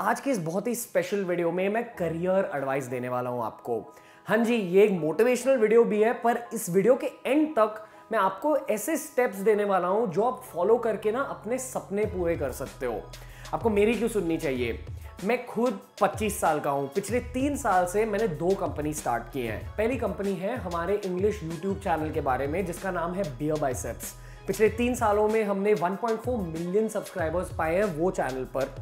आज के इस बहुत ही स्पेशल वीडियो में मैं करियर एडवाइस देने वाला हूं आपको। हाँ जी, ये एक मोटिवेशनल वीडियो भी है, पर इस वीडियो के एंड तक मैं आपको ऐसे स्टेप्स देने वाला हूं जो आप फॉलो करके ना अपने सपने पूरे कर सकते हो। आपको मेरी क्यों सुननी चाहिए, मैं खुद 25 साल का हूं। पिछले 3 साल से मैंने 2 कंपनी स्टार्ट की हैं। पहली कंपनी है हमारे इंग्लिश यूट्यूब चैनल के बारे में जिसका नाम है बियर बाइसेप्स। पिछले 3 सालों में हमने 1.4 मिलियन सब्सक्राइबर्स पाए हैं वो चैनल पर।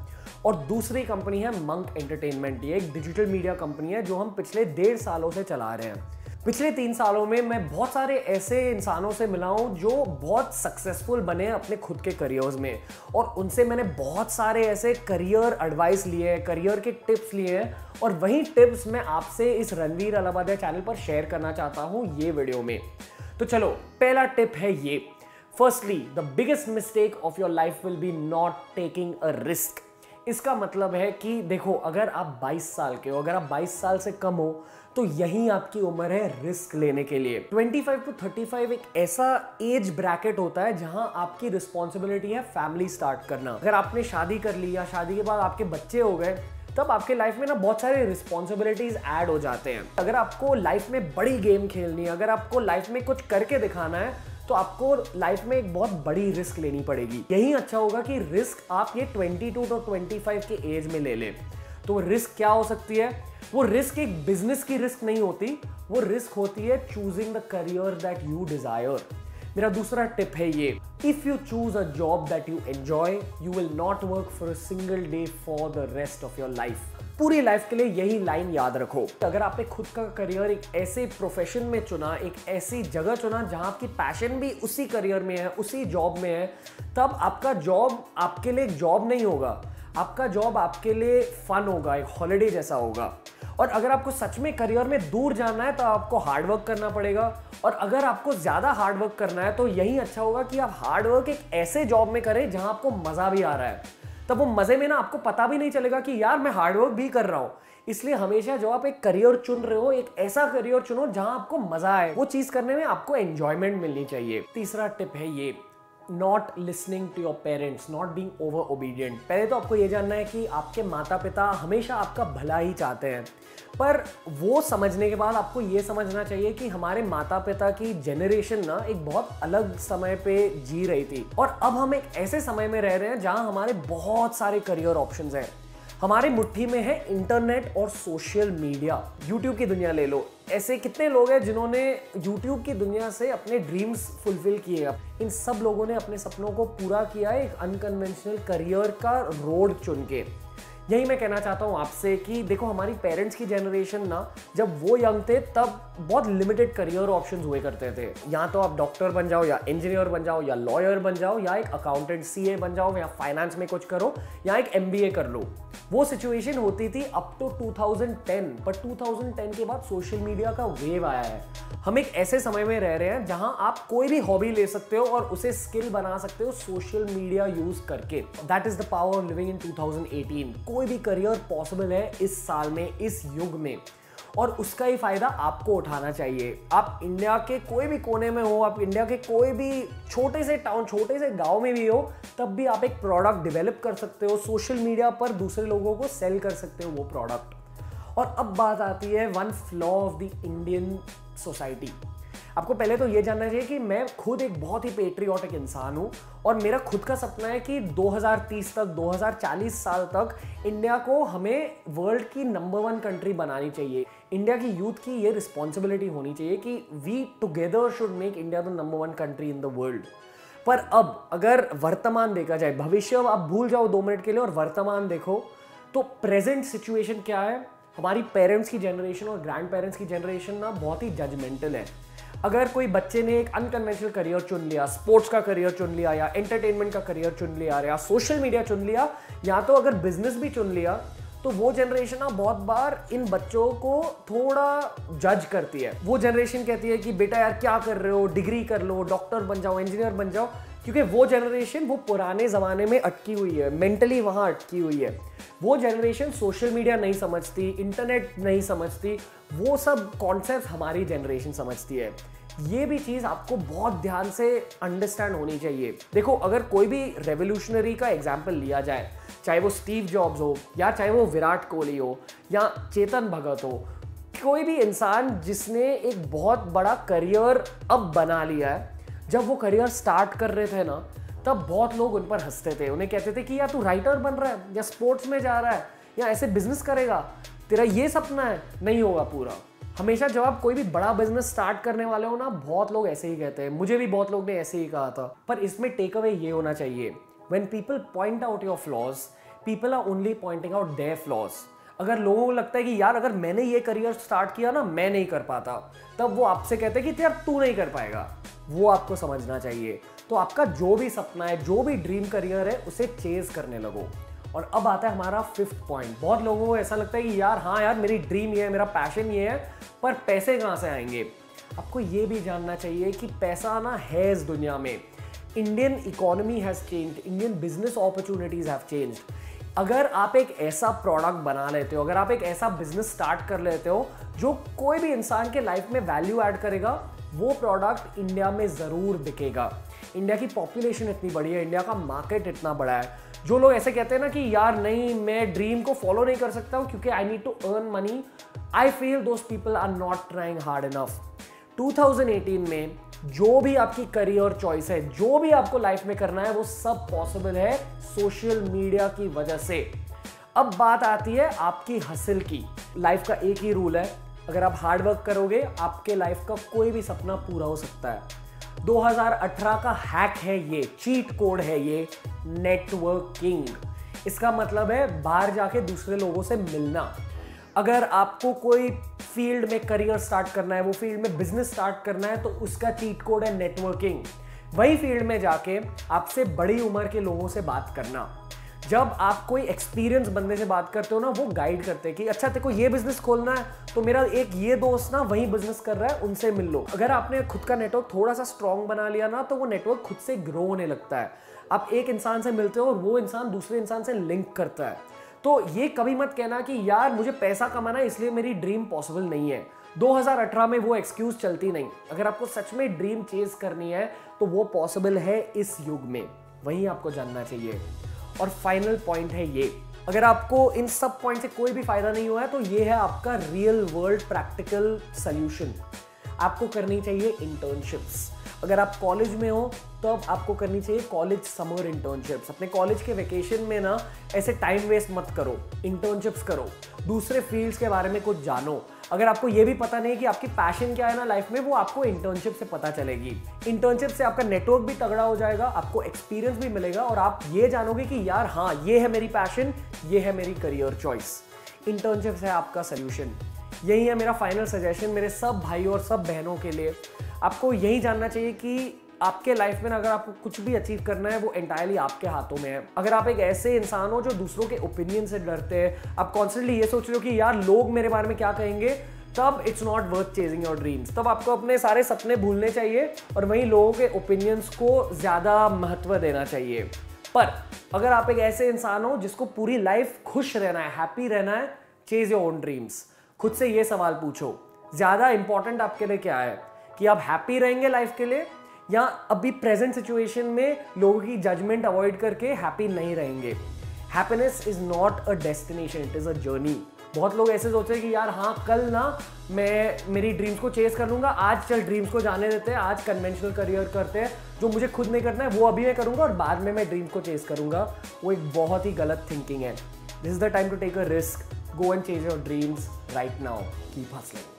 और दूसरी कंपनी है मंक एंटरटेनमेंट। ये एक डिजिटल मीडिया कंपनी है जो हम पिछले 1.5 सालों से चला रहे हैं। पिछले 3 सालों में मैं बहुत सारे ऐसे इंसानों से मिला हूँ जो बहुत सक्सेसफुल बने हैं अपने खुद के करियर्स में, और उनसे मैंने बहुत सारे ऐसे करियर एडवाइस लिए हैं, करियर के टिप्स लिए हैं, और वही टिप्स मैं आपसे इस रणवीर अलाबादिया चैनल पर शेयर करना चाहता हूँ ये वीडियो में। तो चलो, पहला टिप है ये। Firstly, the biggest mistake of your life will be not taking a risk. इसका मतलब है कि देखो, अगर आप 22 साल के हो, अगर आप 22 साल से कम हो, तो यही आपकी उम्र है रिस्क लेने के लिए। 25 टू 35 एक ऐसा एज ब्रैकेट होता है जहां आपकी रिस्पॉन्सिबिलिटी है फैमिली स्टार्ट करना। अगर आपने शादी कर ली या शादी के बाद आपके बच्चे हो गए, तब आपके लाइफ में ना बहुत सारे रिस्पॉन्सिबिलिटीज ऐड हो जाते हैं। अगर आपको लाइफ में बड़ी गेम खेलनी है, अगर आपको लाइफ में कुछ करके दिखाना है, तो आपको लाइफ में एक बहुत बड़ी रिस्क लेनी पड़ेगी। यही अच्छा होगा कि रिस्क आप ये 22 और 25 के एज में ले लें। तो रिस्क क्या हो सकती है? वो रिस्क एक बिजनेस की रिस्क नहीं होती, वो रिस्क होती है choosing the career that you desire. मेरा दूसरा टिप है ये। If you choose a job that you enjoy, you will not work for a single day for the rest of your life. पूरी लाइफ के लिए यही लाइन याद रखो। अगर आपने खुद का करियर एक ऐसे प्रोफेशन में चुना, एक ऐसी जगह चुना जहां आपकी पैशन भी उसी करियर में है, उसी जॉब में है, तब आपका जॉब आपके लिए एक जॉब नहीं होगा। आपका जॉब आपके लिए फन होगा, एक हॉलीडे जैसा होगा। और अगर आपको सच में करियर में दूर जाना है तो आपको हार्डवर्क करना पड़ेगा। और अगर आपको ज़्यादा हार्डवर्क करना है तो यही अच्छा होगा कि आप हार्डवर्क एक ऐसे जॉब में करें जहां आपको मज़ा भी आ रहा है। तब वो मज़े में ना आपको पता भी नहीं चलेगा कि यार मैं हार्डवर्क भी कर रहा हूँ। इसलिए हमेशा जब आप एक करियर चुन रहे हो, एक ऐसा करियर चुनो जहाँ आपको मज़ा आए, वो चीज़ करने में आपको एन्जॉयमेंट मिलनी चाहिए। तीसरा टिप है ये, not listening to your parents, not being over obedient. पहले तो आपको ये जानना है कि आपके माता पिता हमेशा आपका भला ही चाहते हैं, पर वो समझने के बाद आपको ये समझना चाहिए कि हमारे माता पिता की जनरेशन ना एक बहुत अलग समय पे जी रही थी, और अब हम एक ऐसे समय में रह रहे हैं जहाँ हमारे बहुत सारे करियर ऑप्शंस हैं। हमारे मुट्ठी में है इंटरनेट और सोशल मीडिया। यूट्यूब की दुनिया ले लो, ऐसे कितने लोग हैं जिन्होंने यूट्यूब की दुनिया से अपने ड्रीम्स फुलफिल किए। इन सब लोगों ने अपने सपनों को पूरा किया एक अनकन्वेंशनल करियर का रोड चुन के। यही मैं कहना चाहता हूँ आपसे कि देखो, हमारी पेरेंट्स की जनरेशन ना जब वो यंग थे तब बहुत लिमिटेड करियर ऑप्शंस हुए करते थे। या तो आप डॉक्टर बन जाओ, या इंजीनियर बन जाओ, या लॉयर बन जाओ, या एक अकाउंटेंट सीए बन जाओ, या फाइनेंस में कुछ करो, या एक एमबीए कर लो। वो सिचुएशन होती थी अप टू 2010। पर 2010 के बाद सोशल मीडिया का वेव आया है। हम एक ऐसे समय में रह रहे हैं जहाँ आप कोई भी हॉबी ले सकते हो और उसे स्किल बना सकते हो सोशल मीडिया यूज करके। That is the power of living in 2018। कोई भी करियर पॉसिबल है इस साल में, इस युग में, और उसका ही फायदा आपको उठाना चाहिए। आप इंडिया के कोई भी कोने में हो, आप इंडिया के कोई भी छोटे से टाउन, छोटे से गांव में भी हो, तब भी आप एक प्रोडक्ट डेवलप कर सकते हो, सोशल मीडिया पर दूसरे लोगों को सेल कर सकते हो वो प्रोडक्ट। और अब बात आती है one flaw of the Indian society. आपको पहले तो ये जानना चाहिए कि मैं खुद एक बहुत ही पेट्रियोटिक इंसान हूँ, और मेरा खुद का सपना है कि 2030 तक, 2040 साल तक इंडिया को हमें वर्ल्ड की नंबर 1 कंट्री बनानी चाहिए। इंडिया की यूथ की ये रिस्पॉन्सिबिलिटी होनी चाहिए कि we together should make India the number 1 country in the world. पर अब अगर वर्तमान देखा जाए, भविष्य आप भूल जाओ 2 मिनट के लिए और वर्तमान देखो, तो प्रेजेंट सिचुएशन क्या है। हमारी पेरेंट्स की जनरेशन और ग्रैंड पेरेंट्स की जनरेशन ना बहुत ही जजमेंटल है। अगर कोई बच्चे ने एक अनकन्वेंशनल करियर चुन लिया, स्पोर्ट्स का करियर चुन लिया, या एंटरटेनमेंट का करियर चुन लिया, या सोशल मीडिया चुन लिया, या तो अगर बिजनेस भी चुन लिया, तो वो जनरेशन ना बहुत बार इन बच्चों को थोड़ा जज करती है। वो जनरेशन कहती है कि बेटा यार क्या कर रहे हो, डिग्री कर लो, डॉक्टर बन जाओ, इंजीनियर बन जाओ, क्योंकि वो जनरेशन वो पुराने ज़माने में अटकी हुई है, मेंटली वहाँ अटकी हुई है। वो जनरेशन सोशल मीडिया नहीं समझती, इंटरनेट नहीं समझती, वो सब कॉन्सेप्ट हमारी जनरेशन समझती है। ये भी चीज़ आपको बहुत ध्यान से अंडरस्टैंड होनी चाहिए। देखो, अगर कोई भी रेवोल्यूशनरी का एग्जाम्पल लिया जाए, चाहे वो स्टीव जॉब्स हो या चाहे वो विराट कोहली हो या चेतन भगत हो, कोई भी इंसान जिसने एक बहुत बड़ा करियर अब बना लिया है, जब वो करियर स्टार्ट कर रहे थे ना तब बहुत लोग उन पर हंसते थे, उन्हें कहते थे कि यार तू राइटर बन रहा है या स्पोर्ट्स में जा रहा है या ऐसे बिजनेस करेगा, तेरा ये सपना है, नहीं होगा पूरा। हमेशा जब आप कोई भी बड़ा बिजनेस स्टार्ट करने वाले हो ना, बहुत लोग ऐसे ही कहते हैं, मुझे भी बहुत लोग ने ऐसे ही कहा था। पर इसमें टेक अवे ये होना चाहिए, when people point out your flaws, people are only pointing out their flaws. अगर लोगों को लगता है कि यार अगर मैंने ये करियर स्टार्ट किया ना मैं नहीं कर पाता, तब वो आपसे कहते हैं कि यार तू नहीं कर पाएगा। वो आपको समझना चाहिए। तो आपका जो भी सपना है, जो भी ड्रीम करियर है, उसे चेज करने लगो। और अब आता है हमारा फिफ्थ पॉइंट। बहुत लोगों को ऐसा लगता है कि यार हाँ यार मेरी ड्रीम ये है, मेरा पैशन ये है, पर पैसे कहाँ से आएंगे। आपको ये भी जानना चाहिए कि पैसा आना है इस दुनिया में। Indian economy has changed, Indian business opportunities have changed. अगर आप एक ऐसा प्रोडक्ट बना लेते हो, अगर आप एक ऐसा बिजनेस स्टार्ट कर लेते हो जो कोई भी इंसान के लाइफ में वैल्यू ऐड करेगा, वो प्रोडक्ट इंडिया में ज़रूर बिकेगा। इंडिया की पॉपुलेशन इतनी बड़ी है, इंडिया का मार्केट इतना बड़ा है। जो लोग ऐसे कहते हैं ना कि यार नहीं मैं ड्रीम को फॉलो नहीं कर सकता हूँ क्योंकि I need to earn money, I feel those people are not trying hard enough. 2018 में जो भी आपकी करियर चॉइस है, जो भी आपको लाइफ में करना है, वो सब पॉसिबल है सोशल मीडिया की वजह से। अब बात आती है आपकी हसल की। लाइफ का एक ही रूल है, अगर आप हार्डवर्क करोगे आपके लाइफ का कोई भी सपना पूरा हो सकता है। 2018 का हैक है ये, चीट कोड है ये, नेटवर्किंग। इसका मतलब है बाहर जाके दूसरे लोगों से मिलना। अगर आपको कोई फील्ड में करियर स्टार्ट करना है, वो फील्ड में बिजनेस स्टार्ट करना है, तो उसका चीट कोड है नेटवर्किंग। वही फील्ड में जाके आपसे बड़ी उम्र के लोगों से बात करना। जब आप कोई एक्सपीरियंस बंदे से बात करते हो ना, वो गाइड करते हैं कि अच्छा तेरे को ये बिजनेस खोलना है तो मेरा एक ये दोस्त ना वही बिजनेस कर रहा है, उनसे मिल लो। अगर आपने खुद का नेटवर्क थोड़ा सा स्ट्रांग बना लिया ना, तो वो नेटवर्क खुद से ग्रो होने लगता है। आप एक इंसान से मिलते हो और वो इंसान दूसरे इंसान से लिंक करता है। तो ये कभी मत कहना कि यार मुझे पैसा कमाना है इसलिए मेरी ड्रीम पॉसिबल नहीं है। 2018 में वो एक्सक्यूज़ चलती नहीं। अगर आपको सच में ड्रीम चेज करनी है तो वो पॉसिबल है इस युग में, वही आपको जानना चाहिए। और फाइनल पॉइंट है ये, अगर आपको इन सब पॉइंट से कोई भी फायदा नहीं हुआ है तो ये है आपका रियल वर्ल्ड प्रैक्टिकल सॉल्यूशन। आपको करनी चाहिए इंटर्नशिप्स। अगर आप कॉलेज में हो तो आपको करनी चाहिए कॉलेज समर इंटर्नशिप्स। अपने कॉलेज के वेकेशन में ना ऐसे टाइम वेस्ट मत करो, इंटर्नशिप्स करो, दूसरे फील्ड्स के बारे में कुछ जानो। अगर आपको ये भी पता नहीं कि आपकी पैशन क्या है ना लाइफ में, वो आपको इंटर्नशिप से पता चलेगी। इंटर्नशिप से आपका नेटवर्क भी तगड़ा हो जाएगा, आपको एक्सपीरियंस भी मिलेगा और आप ये जानोगे कि यार हाँ ये है मेरी पैशन, ये है मेरी करियर चॉइस। इंटर्नशिप है आपका सल्यूशन। यही है मेरा फाइनल सजेशन मेरे सब भाइयों और सब बहनों के लिए। आपको यही जानना चाहिए कि आपके लाइफ में अगर आपको कुछ भी अचीव करना है, वो एंटायरली आपके हाथों में है। अगर आप एक ऐसे इंसान हो जो दूसरों के ओपिनियन से डरते हैं, आप कॉन्स्टेंटली ये सोच रहे हो कि यार लोग मेरे बारे में क्या कहेंगे, तब it's not worth chasing your dreams. तब आपको अपने सारे सपने भूलने चाहिए और वहीं लोगों के ओपिनियंस को ज़्यादा महत्व देना चाहिए। पर अगर आप एक ऐसे इंसान हो जिसको पूरी लाइफ खुश रहना है, हैप्पी रहना है, चेज योर ओन ड्रीम्स। खुद से ये सवाल पूछो, ज़्यादा इंपॉर्टेंट आपके लिए क्या है, कि आप हैप्पी रहेंगे लाइफ के लिए या अभी प्रेजेंट सिचुएशन में लोगों की जजमेंट अवॉइड करके हैप्पी नहीं रहेंगे। Happiness is not a destination, it is a journey. बहुत लोग ऐसे सोचते हैं कि यार हाँ कल ना मैं मेरी ड्रीम्स को चेस कर लूँगा, आज चल ड्रीम्स को जाने देते हैं, आज कन्वेंशनल करियर करते हैं, जो मुझे खुद नहीं करना है वो अभी मैं करूँगा और बाद में मैं ड्रीम्स को चेस करूँगा। वो एक बहुत ही गलत थिंकिंग है। This is the time to take a risk, go and chase your dreams right now. Keep hustling.